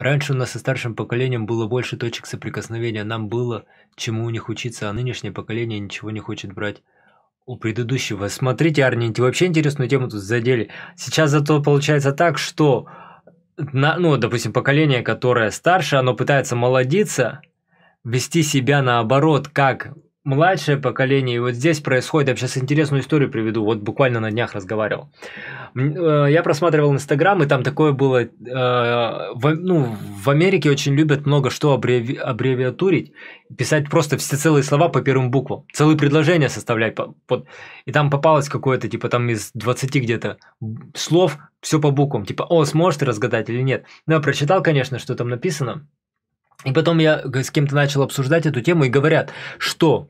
Раньше у нас со старшим поколением было больше точек соприкосновения, нам было чему у них учиться, а нынешнее поколение ничего не хочет брать у предыдущего. Смотрите, Арни, вообще интересную тему тут задели. Сейчас зато получается так, что, ну, допустим, поколение, которое старше, оно пытается молодиться, вести себя наоборот, как младшее поколение. И вот здесь происходит, я сейчас интересную историю приведу, вот буквально на днях разговаривал. Я просматривал Инстаграм, и там такое было, ну, в Америке очень любят много что аббревиатурить, писать просто все целые слова по первым буквам, целые предложения составлять. И там попалось какое-то, типа там из 20 где-то слов, все по буквам, типа, о, сможешь ты разгадать или нет. Ну, я прочитал, конечно, что там написано. И потом я с кем-то начал обсуждать эту тему, и говорят, что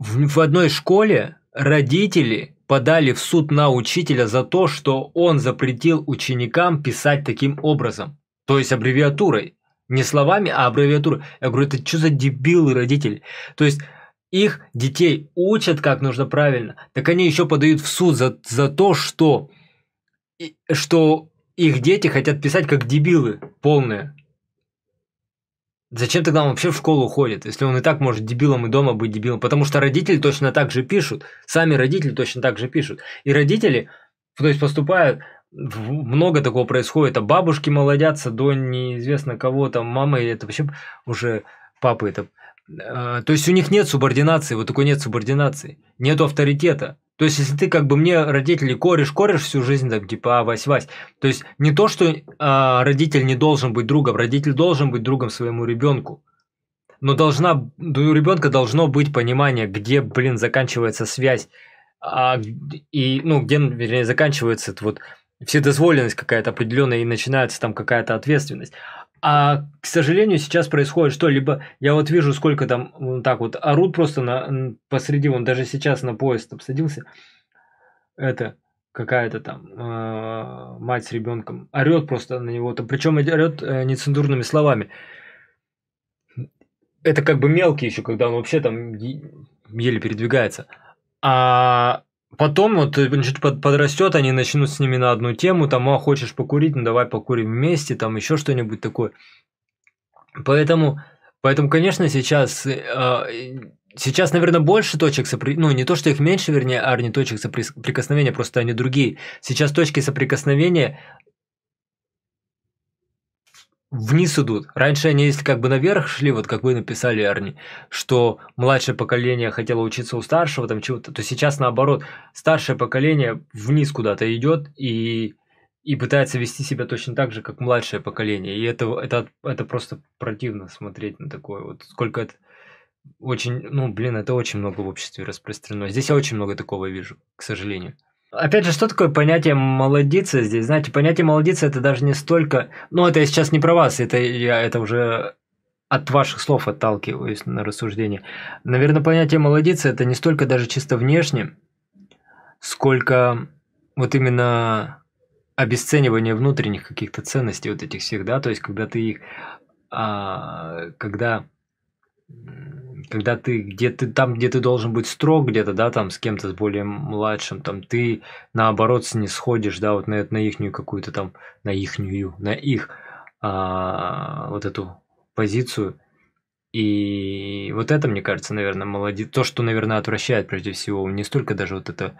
в одной школе родители подали в суд на учителя за то, что он запретил ученикам писать таким образом, то есть аббревиатурой, не словами, а аббревиатурой. Я говорю, это что за дебилы родители? То есть их детей учат, как нужно правильно, так они еще подают в суд за то, что их дети хотят писать как дебилы полные. Зачем тогда он вообще в школу ходит, если он и так может дебилом и дома быть дебилом? Потому что родители точно так же пишут, сами родители точно так же пишут. И родители, то есть поступают, много такого происходит, а бабушки молодятся до неизвестно кого, там мамы, это вообще уже папы. Это, то есть у них нет субординации, вот такой нет субординации, нет авторитета. То есть если ты как бы мне родители кореш всю жизнь, там, типа, а, Вась. То есть не то, что родитель не должен быть другом, родитель должен быть другом своему ребенку. Но у ребенка должно быть понимание, где, блин, заканчивается связь, где, вернее, заканчивается вот вседозволенность какая-то определенная и начинается там какая-то ответственность. А, к сожалению, сейчас происходит что-либо, я вот вижу, сколько там, вот так вот, орут просто посреди, он даже сейчас на поезд обсадился, это какая-то там мать с ребенком, орет просто на него, причем орет нецензурными словами. Это как бы мелкий еще, когда он вообще там еле передвигается. А потом вот подрастет, они начнут с ними на одну тему, там, а хочешь покурить, ну давай покурим вместе, там еще что-нибудь такое. Поэтому, конечно, сейчас, наверное, больше точек соприкосновения, ну не то, что их меньше, вернее, не точек соприкосновения, просто они другие. Сейчас точки соприкосновения вниз идут. Раньше они, если как бы наверх шли, вот как вы написали, Арни, что младшее поколение хотело учиться у старшего, там чего-то, то сейчас наоборот, старшее поколение вниз куда-то идет и пытается вести себя точно так же, как младшее поколение. И это просто противно смотреть на такое. Вот сколько это очень, ну блин, это очень много в обществе распространено. Здесь я очень много такого вижу, к сожалению. Опять же, что такое понятие «молодиться» здесь? Знаете, понятие «молодиться» – это даже не столько… Ну, это я сейчас не про вас, это уже от ваших слов отталкиваюсь на рассуждение. Наверное, понятие «молодиться» – это не столько даже чисто внешне, сколько вот именно обесценивание внутренних каких-то ценностей вот этих всех, да, то есть когда ты их… Когда ты где ты должен быть строг, где-то, да, там с кем-то с более младшим, там ты наоборот снисходишь, да, вот на ихнюю какую-то там, на их вот эту позицию. И вот это, мне кажется, наверное, то, что, наверное, отвращает прежде всего, не столько даже вот это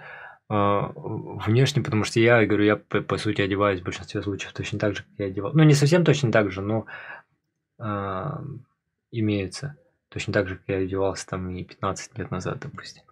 внешне, потому что я говорю, я по сути одеваюсь в большинстве случаев точно так же, как я одевал. Ну, не совсем точно так же, но имеется. Точно так же, как я одевался там и 15 лет назад, допустим.